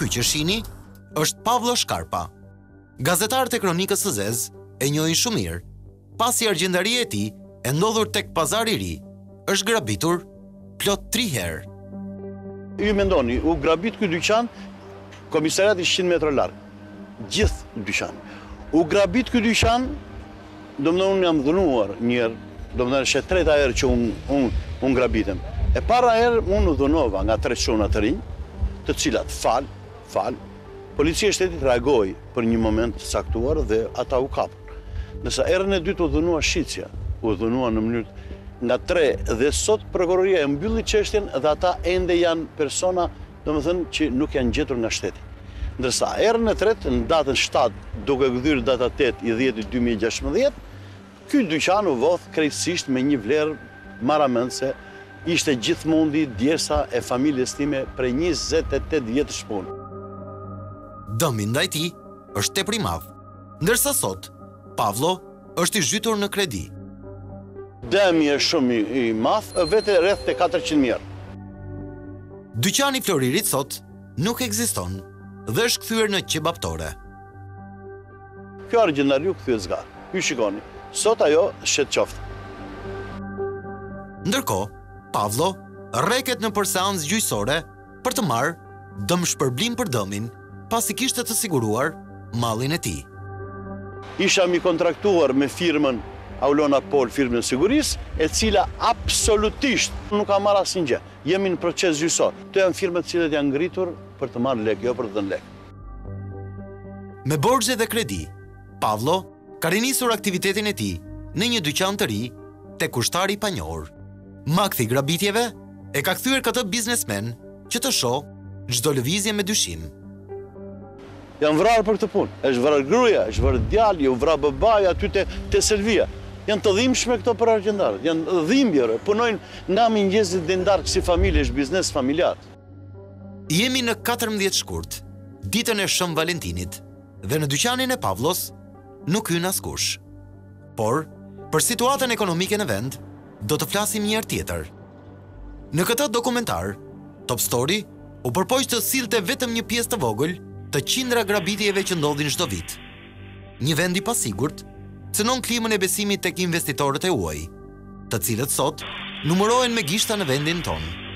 Ky që shihni është Pavllo Skarpa, gazetar të kronikës së zezë, e njohin shumë mirë, pasi argjendaria e tij e ndodhur tek pazari i ri, është grabitur plot 3 herë. Ju mendoni, u grabit ky dyqan, komisariati 100 metra larg, gjithë dyqani. U grabit ky dyqan, domethënë unë jam dhunuar një herë, domethënë është e treta herë që unë grabitem. E para herë unë u dhunova nga 3 çuna të rinj, të cilat fal, policia e shtetit reagoi për një moment të caktuar dhe ata u kapën. Nësa erën e dytë u dhënua shitja, u dhënua në mënyrë nga 3 dhe sot prokuroria e mbylli çështjen dhe ata ende janë persona, domethënë që nuk janë gjetur nga shteti. Ndërsa erën e tretë në datën 7, duke gdhur data 8/10/2016, ky dyqan u vodh krejtësisht me një vlerë marramendse. Ishte gjithmondi djersa e familjes time prej 28 vjetësh punë. Dëmi ndaj tij është tepër i madh, ndërsa sot Pavllo është i zhytur në kredi. Dëmi është shumë i madh, vetë rreth te 400.000 euro. Dyqani i Floririt sot nuk ekziston dhe është kthyer në qebaptore. Kjo argjendariu kthyet zgarr. Ju shikoni, sot ajo shet qoftë. Ndërkohë Pavllo rreket në seancë gjyqësore për të marrë dëm shpërblim për dëmin, pasi kishte të siguruar mallin e tij. Isha mi kontraktuar me firmën Aulona Pol, firmën e sigurisë, e cila absolutisht nuk ka marrë asnjë gjë. Jemi në proces gjyqësor. Këto janë firma të cilat janë ngritur për të marrë lek, jo për të dhënë lek. Me borxhe dhe kredi, Pavllo ka rinisur aktivitetin e tij në një dyqan të ri tek kushtari i panjohur. Makthi grabitjeve e ka kthyer këtë biznesmen që të shoh çdo lëvizje me dyshim. Janë vrarë për këtë punë. Është vrarë gruaja, është vrarë djali, u vra babai aty te Selvia. Janë të dhimbshme këto për argjendarët. Janë dhimbjerë, punojnë nga mëngjesi deri në darkë si familje, është biznes familjar. Jemi në 14 shkurt, ditën e Shën Valentinit, dhe në dyqanin e Pavllos nuk hyn askush. Por për situatën ekonomike në vend do të flasim një herë tjetër. Në këtë dokumentar, Top Story u përpoq të sillte vetëm një pjesë të vogël të qindra grabitjeve që ndodhin çdo vit. Një vend i pasigurt cënon klimën e besimit tek investitorët e huaj, të cilët sot numërohen me gishta në vendin tonë.